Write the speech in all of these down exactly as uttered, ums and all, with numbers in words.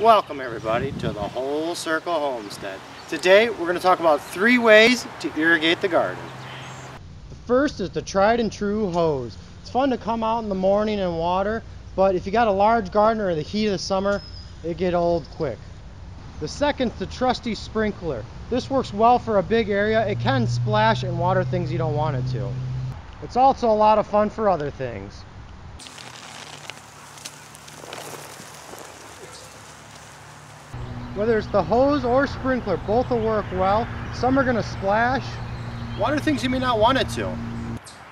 Welcome everybody to the Whole Circle Homestead. Today we're going to talk about three ways to irrigate the garden. The first is the tried and true hose. It's fun to come out in the morning and water, but if you got a large garden or the heat of the summer, it get old quick. The second is the trusty sprinkler. This works well for a big area. It can splash and water things you don't want it to. It's also a lot of fun for other things. Whether it's the hose or sprinkler, both will work well. Some are going to splash. Water things you may not want it to.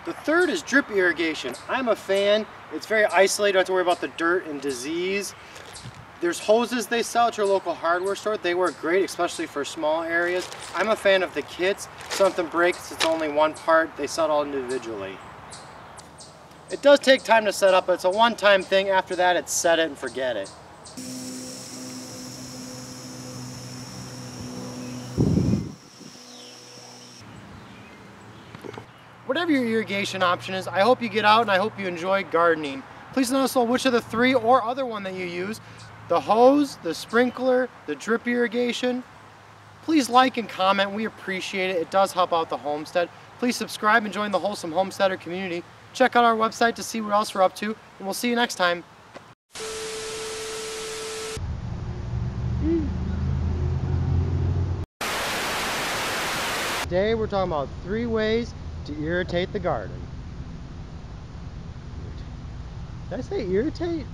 The third is drip irrigation. I'm a fan. It's very isolated. You don't have to worry about the dirt and disease. There's hoses they sell at your local hardware store. They work great, especially for small areas. I'm a fan of the kits. Something breaks, it's only one part. They sell it all individually. It does take time to set up, but it's a one-time thing. After that, it's set it and forget it. Whatever your irrigation option is, I hope you get out and I hope you enjoy gardening. Please let us know which of the three or other one that you use, the hose, the sprinkler, the drip irrigation. Please like and comment, we appreciate it. It does help out the homestead. Please subscribe and join the Wholesome Homesteader community. Check out our website to see what else we're up to, and we'll see you next time. Today we're talking about three ways to irritate the garden. Did I say irritate?